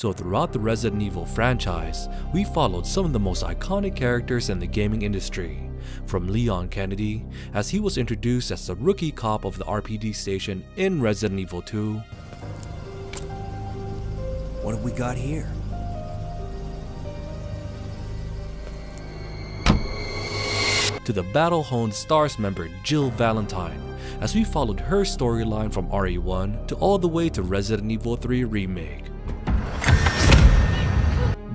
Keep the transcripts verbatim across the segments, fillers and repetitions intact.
So throughout the Resident Evil franchise, we followed some of the most iconic characters in the gaming industry. From Leon Kennedy, as he was introduced as the rookie cop of the R P D station in Resident Evil two. What have we got here? To the battle-honed STARS member Jill Valentine, as we followed her storyline from R E one to all the way to Resident Evil three Remake.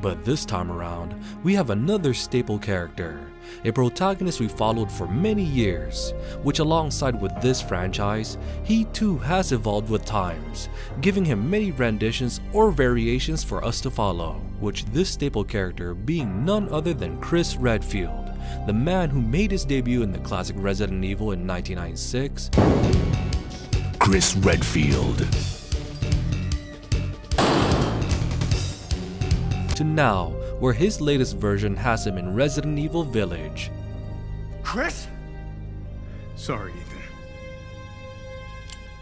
But this time around, we have another staple character, a protagonist we followed for many years, which alongside with this franchise, he too has evolved with times, giving him many renditions or variations for us to follow, which this staple character being none other than Chris Redfield, the man who made his debut in the classic Resident Evil in nineteen ninety-six. Chris Redfield. To now, where his latest version has him in Resident Evil Village. Chris? Sorry, Ethan.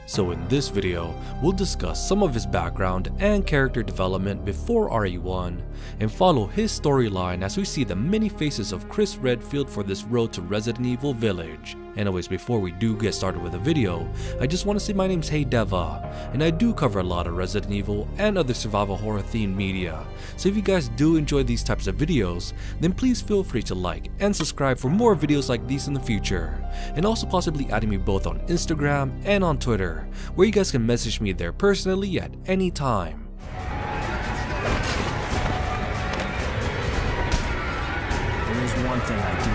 So in this video, we'll discuss some of his background and character development before R E one, and follow his storyline as we see the many faces of Chris Redfield for this road to Resident Evil Village. Anyways, before we do get started with the video, I just want to say my name's HeyDeVuH, and I do cover a lot of Resident Evil and other survival horror themed media, so if you guys do enjoy these types of videos, then please feel free to like and subscribe for more videos like these in the future, and also possibly adding me both on Instagram and on Twitter, where you guys can message me there personally at any time. There's one thing I do.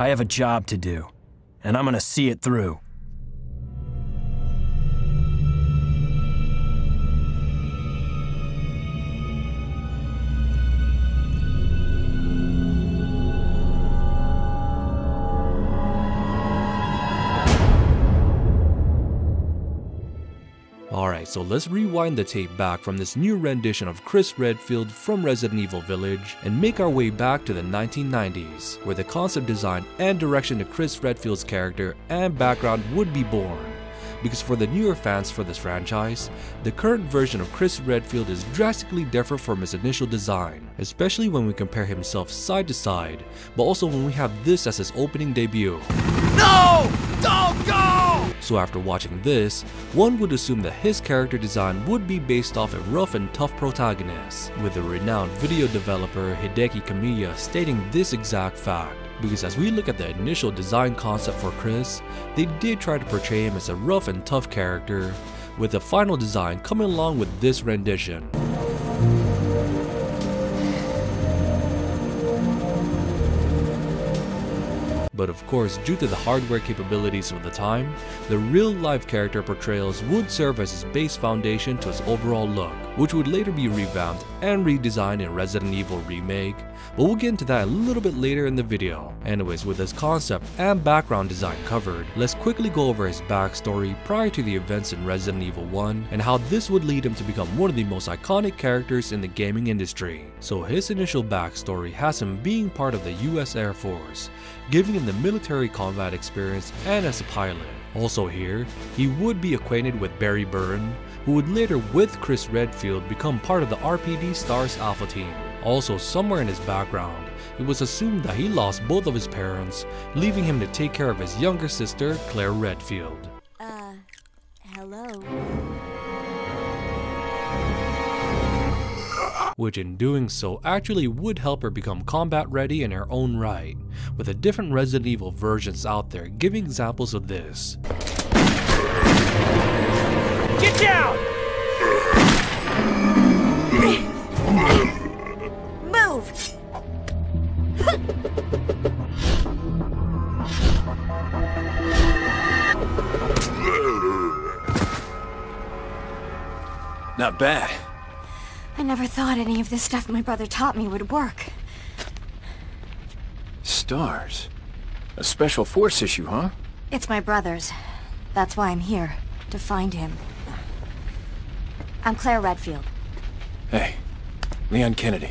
I have a job to do, and I'm gonna see it through. Alright, so let's rewind the tape back from this new rendition of Chris Redfield from Resident Evil Village and make our way back to the nineteen nineties, where the concept design and direction to Chris Redfield's character and background would be born. Because for the newer fans for this franchise, the current version of Chris Redfield is drastically different from his initial design, especially when we compare himself side to side, but also when we have this as his opening debut. No! Don't go! So after watching this, one would assume that his character design would be based off a rough and tough protagonist, with the renowned video developer Hideki Kamiya stating this exact fact. Because as we look at the initial design concept for Chris, they did try to portray him as a rough and tough character, with the final design coming along with this rendition. But of course, due to the hardware capabilities of the time, the real-life character portrayals would serve as his base foundation to his overall look, which would later be revamped and redesigned in Resident Evil Remake, but we'll get into that a little bit later in the video. Anyways, with his concept and background design covered, let's quickly go over his backstory prior to the events in Resident Evil one and how this would lead him to become one of the most iconic characters in the gaming industry. So his initial backstory has him being part of the U S Air Force, giving him the military combat experience and as a pilot. Also here, he would be acquainted with Barry Burton, who would later with Chris Redfield become part of the R P D STARS Alpha team. Also somewhere in his background, it was assumed that he lost both of his parents, leaving him to take care of his younger sister, Claire Redfield. Uh, hello? Which in doing so actually would help her become combat ready in her own right, with the different Resident Evil versions out there giving examples of this. Get down! Move! Not bad. I never thought any of this stuff my brother taught me would work. STARS? A special force issue, huh? It's my brother's. That's why I'm here, to find him. I'm Claire Redfield. Hey, Leon Kennedy.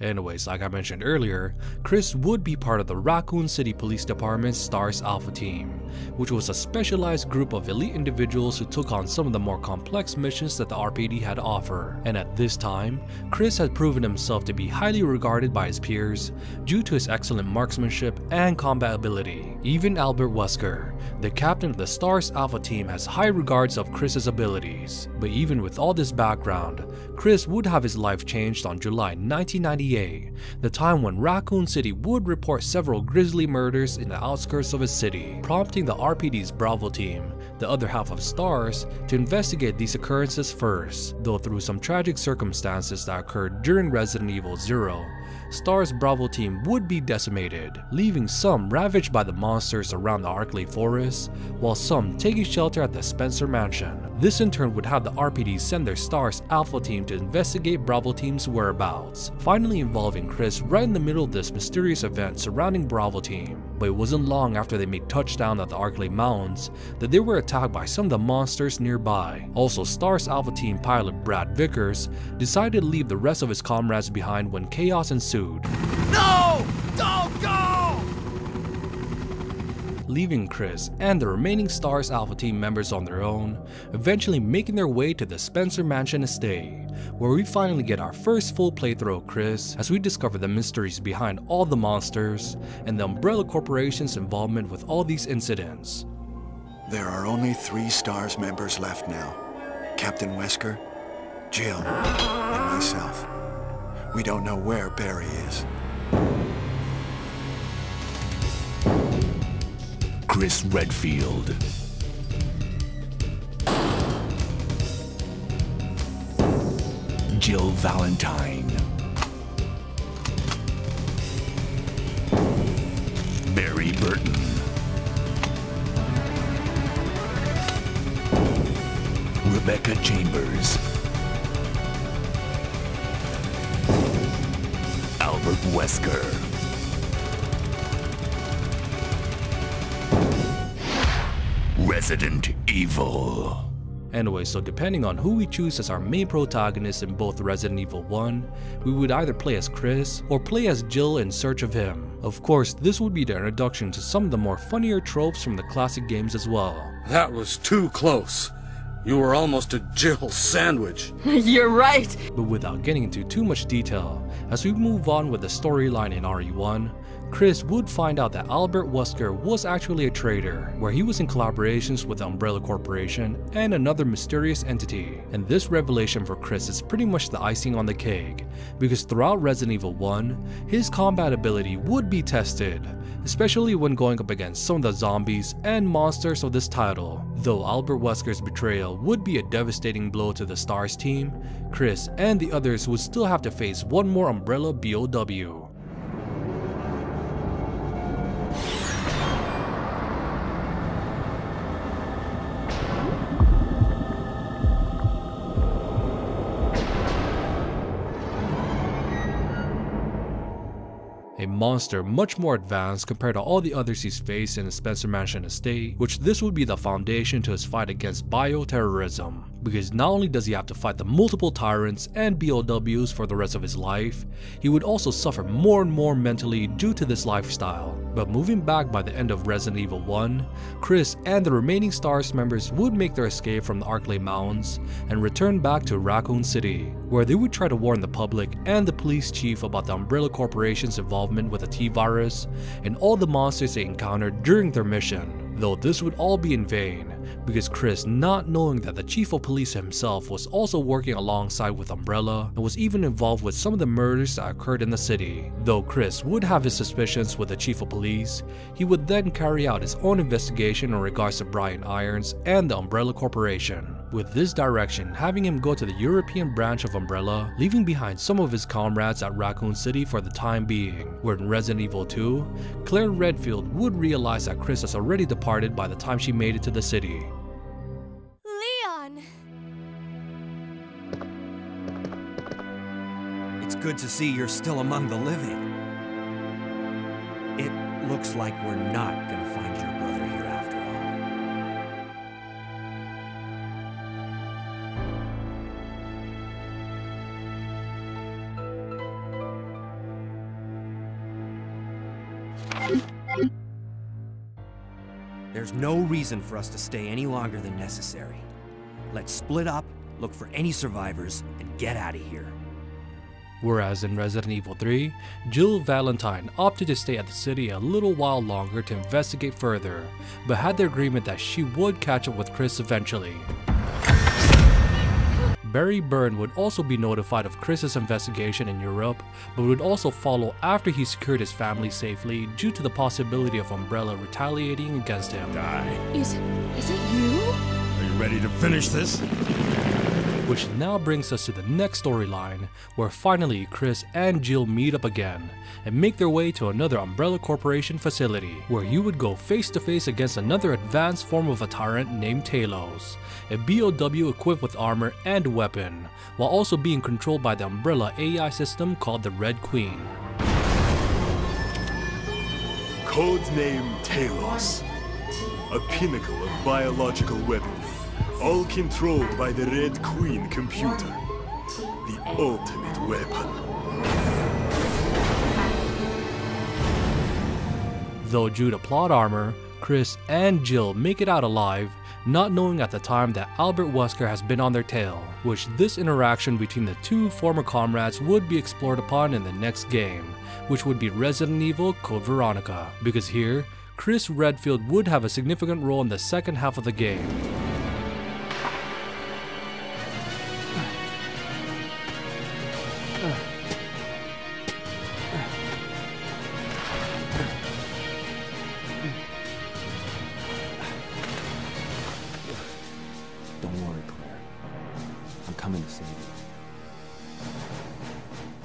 Anyways, like I mentioned earlier, Chris would be part of the Raccoon City Police Department's STARS Alpha team, which was a specialized group of elite individuals who took on some of the more complex missions that the R P D had to offer. And at this time, Chris had proven himself to be highly regarded by his peers due to his excellent marksmanship and combat ability. Even Albert Wesker, the captain of the STARS Alpha team, has high regards of Chris's abilities. But even with all this background, Chris would have his life changed on July nineteen ninety-eight, the time when Raccoon City would report several grisly murders in the outskirts of his city, prompting the R P D's Bravo team, the other half of STARS, to investigate these occurrences first. Though through some tragic circumstances that occurred during Resident Evil zero, STARS Bravo team would be decimated, leaving some ravaged by the monsters around the Arklay Forest, while some taking shelter at the Spencer Mansion. This in turn would have the R P D send their STARS Alpha team to investigate Bravo team's whereabouts, finally involving Chris right in the middle of this mysterious event surrounding Bravo team. But it wasn't long after they made touchdown at the Arklay Mounds that they were attacked by some of the monsters nearby. Also, STARS Alpha team pilot Brad Vickers decided to leave the rest of his comrades behind when chaos ensued. No! Don't go! Leaving Chris and the remaining STARS Alpha team members on their own, eventually making their way to the Spencer Mansion estate, where we finally get our first full playthrough of Chris as we discover the mysteries behind all the monsters and the Umbrella Corporation's involvement with all these incidents. There are only three STARS members left now. Captain Wesker, Jill, and myself. We don't know where Barry is. Chris Redfield. Jill Valentine. Barry Burton. Rebecca Chambers. Albert Wesker. Resident Evil. Anyway, so depending on who we choose as our main protagonist in both Resident Evil one, we would either play as Chris or play as Jill in search of him. Of course, this would be the introduction to some of the more funnier tropes from the classic games as well. That was too close. You were almost a Jill sandwich. You're right. But without getting into too much detail, as we move on with the storyline in R E one, Chris would find out that Albert Wesker was actually a traitor, where he was in collaborations with the Umbrella Corporation and another mysterious entity. And this revelation for Chris is pretty much the icing on the cake, because throughout Resident Evil one, his combat ability would be tested, especially when going up against some of the zombies and monsters of this title. Though Albert Wesker's betrayal would be a devastating blow to the STARS team, Chris and the others would still have to face one more Umbrella B O W. A monster much more advanced compared to all the others he's faced in the Spencer Mansion estate, which this would be the foundation to his fight against bioterrorism. Because not only does he have to fight the multiple tyrants and B O Ws for the rest of his life, he would also suffer more and more mentally due to this lifestyle. But moving back by the end of Resident Evil one, Chris and the remaining STARS members would make their escape from the Arklay Mounds and return back to Raccoon City, where they would try to warn the public and the police chief about the Umbrella Corporation's involvement with the T virus and all the monsters they encountered during their mission. Though this would all be in vain, because Chris, not knowing that the chief of police himself was also working alongside with Umbrella and was even involved with some of the murders that occurred in the city. Though Chris would have his suspicions with the chief of police, he would then carry out his own investigation in regards to Brian Irons and the Umbrella Corporation, with this direction having him go to the European branch of Umbrella, leaving behind some of his comrades at Raccoon City for the time being. Where in Resident Evil two, Claire Redfield would realize that Chris has already departed by the time she made it to the city. Leon! It's good to see you're still among the living. It looks like we're not gonna find your brother here after all. There's no reason for us to stay any longer than necessary. Let's split up, look for any survivors, and get out of here. Whereas in Resident Evil three, Jill Valentine opted to stay at the city a little while longer to investigate further, but had the agreement that she would catch up with Chris eventually. Barry Burton would also be notified of Chris's investigation in Europe, but would also follow after he secured his family safely due to the possibility of Umbrella retaliating against him. Die. Is, is it you? Are you ready to finish this? Which now brings us to the next storyline, where finally Chris and Jill meet up again and make their way to another Umbrella Corporation facility, where you would go face to face against another advanced form of a tyrant named Talos, a B O W equipped with armor and weapon, while also being controlled by the Umbrella A I system called the Red Queen. Codename Talos, a pinnacle of biological weapons. All controlled by the Red Queen computer. The ultimate weapon. Though due to plot armor, Chris and Jill make it out alive, not knowing at the time that Albert Wesker has been on their tail, which this interaction between the two former comrades would be explored upon in the next game, which would be Resident Evil Code Veronica, because here, Chris Redfield would have a significant role in the second half of the game.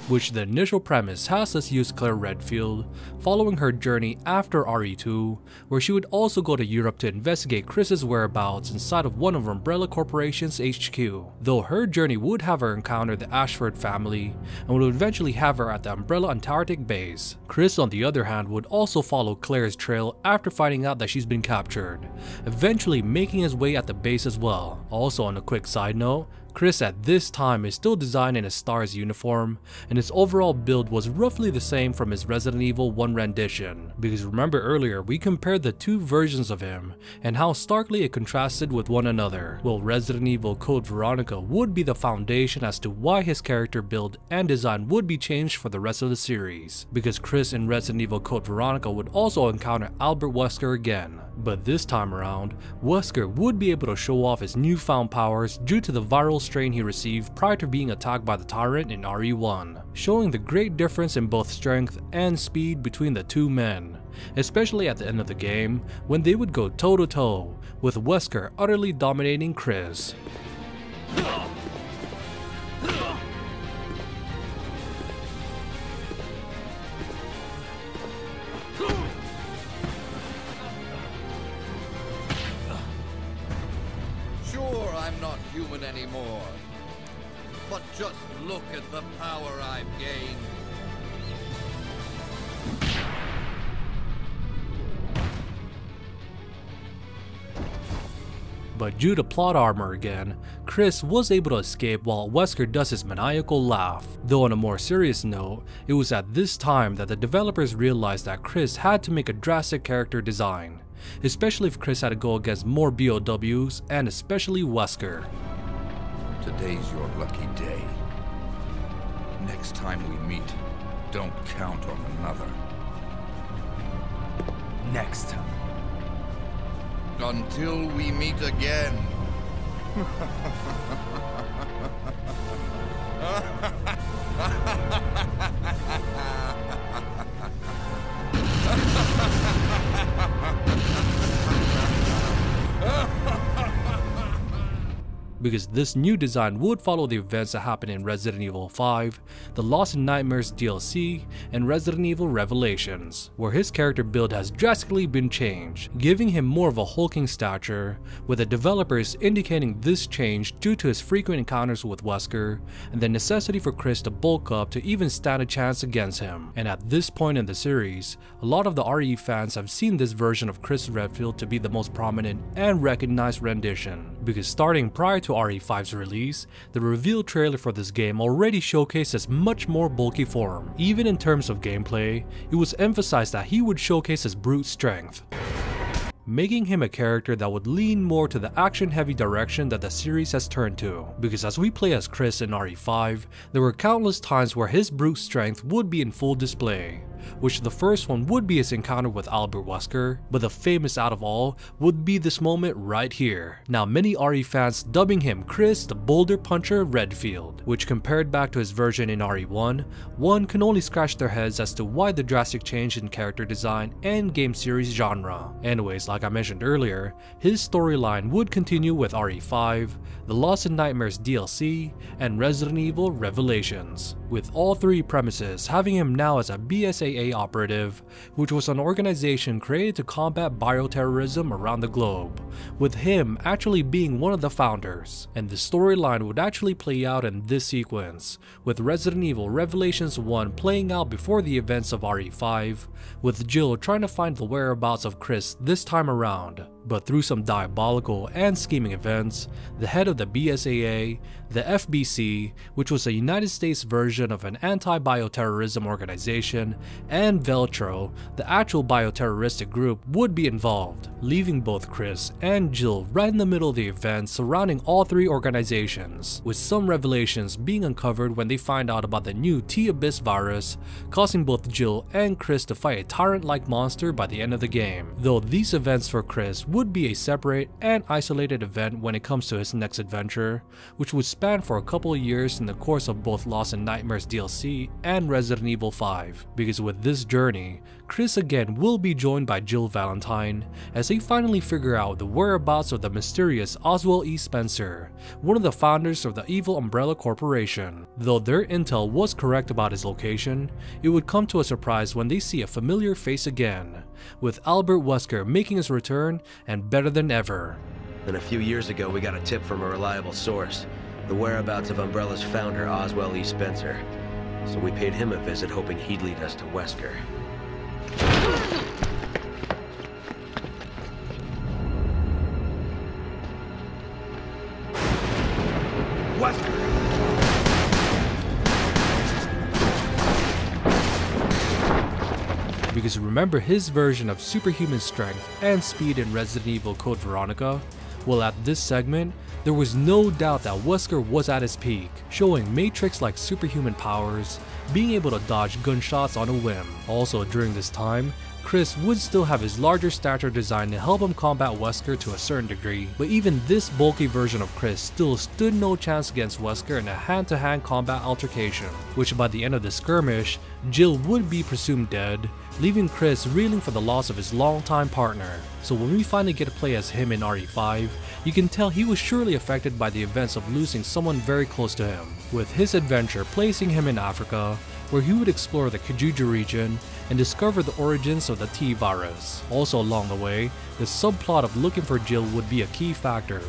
Which the initial premise has us use Claire Redfield, following her journey after R E two, where she would also go to Europe to investigate Chris's whereabouts inside of one of Umbrella Corporation's H Q, though her journey would have her encounter the Ashford family and would eventually have her at the Umbrella Antarctic base. Chris, on the other hand, would also follow Claire's trail after finding out that she's been captured, eventually making his way at the base as well. Also, on a quick side note, Chris at this time is still designed in a STARS uniform, and his overall build was roughly the same from his Resident Evil one rendition, because remember earlier we compared the two versions of him and how starkly it contrasted with one another. Well, Resident Evil Code Veronica would be the foundation as to why his character build and design would be changed for the rest of the series, because Chris in Resident Evil Code Veronica would also encounter Albert Wesker again, but this time around, Wesker would be able to show off his newfound powers due to the viral strain he received prior to being attacked by the tyrant in R E one, showing the great difference in both strength and speed between the two men, especially at the end of the game when they would go toe to toe, with Wesker utterly dominating Chris. Anymore. But just look at the power I've gained. But due to plot armor again, Chris was able to escape while Wesker does his maniacal laugh. Though on a more serious note, it was at this time that the developers realized that Chris had to make a drastic character design, especially if Chris had to go against more B O Ws and especially Wesker. Today's your lucky day. Next time we meet, don't count on another. Next time. Until we meet again. Because this new design would follow the events that happened in Resident Evil five, the Lost in Nightmares D L C, and Resident Evil Revelations, where his character build has drastically been changed, giving him more of a hulking stature, with the developers indicating this change due to his frequent encounters with Wesker and the necessity for Chris to bulk up to even stand a chance against him. And at this point in the series, a lot of the R E fans have seen this version of Chris Redfield to be the most prominent and recognized rendition, because starting prior to R E five's release, the reveal trailer for this game already showcased his much more bulky form. Even in terms of gameplay, it was emphasized that he would showcase his brute strength. making him a character that would lean more to the action-heavy direction that the series has turned to, because as we play as Chris in R E five, there were countless times where his brute strength would be in full display, which the first one would be his encounter with Albert Wesker, but the famous out of all would be this moment right here. Now many R E fans dubbing him Chris the Boulder Puncher Redfield, which compared back to his version in R E one, one can only scratch their heads as to why the drastic change in character design and game series genre. Anyways, like I mentioned earlier, his storyline would continue with R E five, the Lost in Nightmares D L C, and Resident Evil Revelations, with all three premises having him now as a B S A A operative, which was an organization created to combat bioterrorism around the globe, with him actually being one of the founders. And the storyline would actually play out in this sequence, with Resident Evil Revelations one playing out before the events of R E five, with Jill trying to find the whereabouts of Chris this time around. But through some diabolical and scheming events, the head of the B S A A, the F B C, which was a United States version of an anti-bioterrorism organization, and Veltro, the actual bioterroristic group, would be involved, leaving both Chris and Jill right in the middle of the events surrounding all three organizations, with some revelations being uncovered when they find out about the new T-Abyss virus, causing both Jill and Chris to fight a tyrant-like monster by the end of the game, though these events for Chris would be a separate and isolated event when it comes to his next adventure, which would span for a couple of years in the course of both Lost in Nightmares D L C and Resident Evil five, because with this journey, Chris again will be joined by Jill Valentine as they finally figure out the whereabouts of the mysterious Oswell E. Spencer, one of the founders of the evil Umbrella Corporation. Though their intel was correct about his location, it would come to a surprise when they see a familiar face again, with Albert Wesker making his return and better than ever. "And a few years ago we got a tip from a reliable source, the whereabouts of Umbrella's founder Oswell E. Spencer. So we paid him a visit hoping he'd lead us to Wesker." Because remember his version of superhuman strength and speed in Resident Evil Code Veronica? Well, at this segment, there was no doubt that Wesker was at his peak, showing Matrix-like superhuman powers, being able to dodge gunshots on a whim. Also during this time, Chris would still have his larger stature design to help him combat Wesker to a certain degree, but even this bulky version of Chris still stood no chance against Wesker in a hand-to-hand combat altercation, which by the end of the skirmish, Jill would be presumed dead, leaving Chris reeling for the loss of his longtime partner. So when we finally get to play as him in R E five, you can tell he was surely affected by the events of losing someone very close to him, with his adventure placing him in Africa, where he would explore the Kijuju region and discover the origins of the T virus. Also along the way, the subplot of looking for Jill would be a key factor,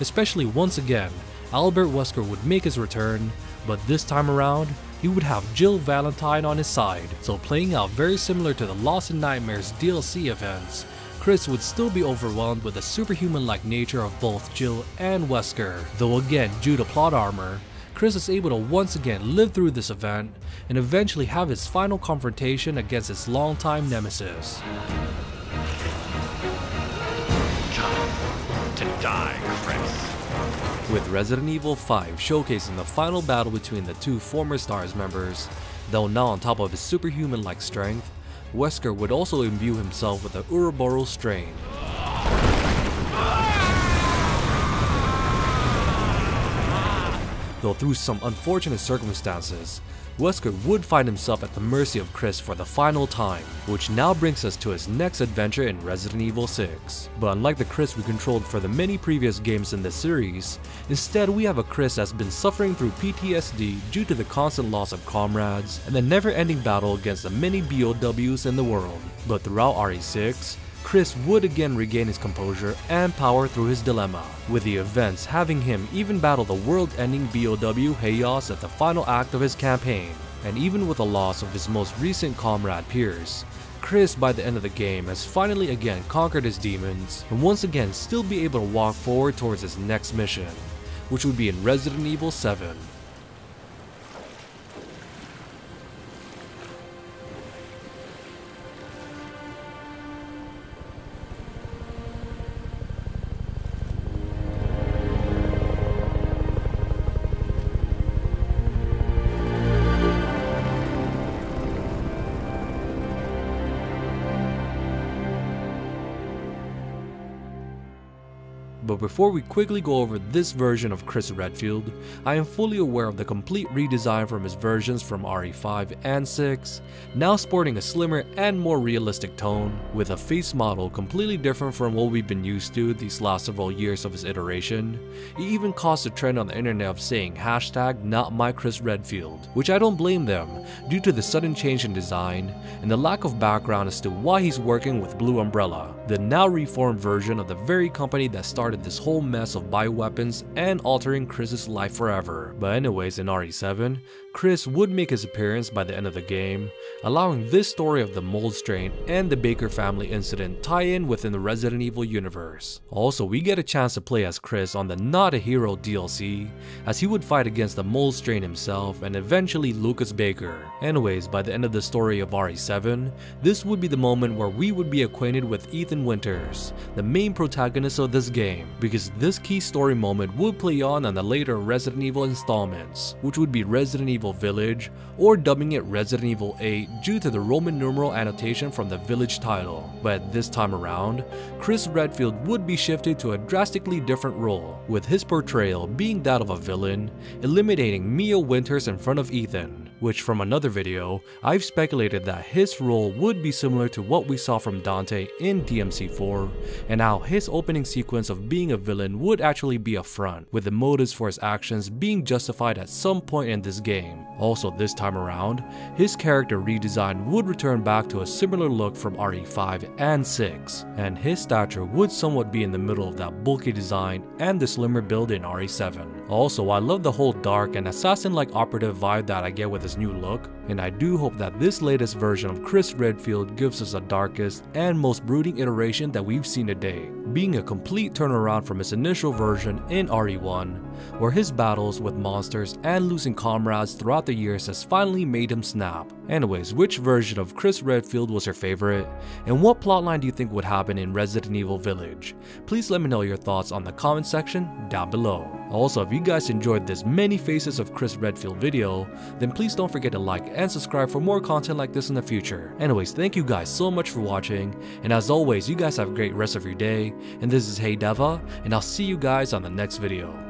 especially once again, Albert Wesker would make his return, but this time around, he would have Jill Valentine on his side. So playing out very similar to the Lost in Nightmares D L C events, Chris would still be overwhelmed with the superhuman-like nature of both Jill and Wesker, though again due to plot armor, Chris is able to once again live through this event and eventually have his final confrontation against his longtime nemesis. "Time to die, Chris." With Resident Evil five showcasing the final battle between the two former STARS members, though now on top of his superhuman-like strength, Wesker would also imbue himself with the Uroboros strain, though through some unfortunate circumstances, Wesker would find himself at the mercy of Chris for the final time, which now brings us to his next adventure in Resident Evil six. But unlike the Chris we controlled for the many previous games in this series, instead we have a Chris that's been suffering through P T S D due to the constant loss of comrades and the never-ending battle against the many B O Ws in the world. But throughout R E six, Chris would again regain his composure and power through his dilemma, with the events having him even battle the world-ending B O W Chaos at the final act of his campaign. And even with the loss of his most recent comrade Pierce, Chris by the end of the game has finally again conquered his demons and once again still be able to walk forward towards his next mission, which would be in Resident Evil seven. before we quickly go over this version of Chris Redfield, I am fully aware of the complete redesign from his versions from R E five and six, now sporting a slimmer and more realistic tone, with a face model completely different from what we've been used to these last several years of his iteration. It even caused a trend on the internet of saying hashtag not my Chris Redfield, which I don't blame them due to the sudden change in design and the lack of background as to why he's working with Blue Umbrella, the now reformed version of the very company that started this whole mess of bioweapons and altering Chris's life forever. But anyways, in R E seven, Chris would make his appearance by the end of the game, allowing this story of the Mold strain and the Baker family incident tie in within the Resident Evil universe. Also, we get a chance to play as Chris on the Not a Hero D L C, as he would fight against the Mold strain himself and eventually Lucas Baker. Anyways, by the end of the story of R E seven, this would be the moment where we would be acquainted with Ethan Winters, the main protagonist of this game, because this key story moment would play on on the later Resident Evil installments, which would be Resident Evil Village, or dubbing it Resident Evil eight due to the Roman numeral annotation from the Village title. But this time around, Chris Redfield would be shifted to a drastically different role, with his portrayal being that of a villain, eliminating Mia Winters in front of Ethan, which from another video, I've speculated that his role would be similar to what we saw from Dante in D M C four, and how his opening sequence of being a villain would actually be a front, with the motives for his actions being justified at some point in this game. Also this time around, his character redesign would return back to a similar look from R E five and six, and his stature would somewhat be in the middle of that bulky design and the slimmer build in R E seven. Also, I love the whole dark and assassin-like operative vibe that I get with his new look, and I do hope that this latest version of Chris Redfield gives us the darkest and most brooding iteration that we've seen to date, being a complete turnaround from his initial version in R E one, where his battles with monsters and losing comrades throughout the years has finally made him snap. Anyways, which version of Chris Redfield was your favorite, and what plotline do you think would happen in Resident Evil Village? Please let me know your thoughts on the comment section down below. Also, if you guys enjoyed this many faces of Chris Redfield video, then please don't forget to like and subscribe for more content like this in the future. Anyways, thank you guys so much for watching, and as always, you guys have a great rest of your day, and this is HeyDeVuH, and I'll see you guys on the next video.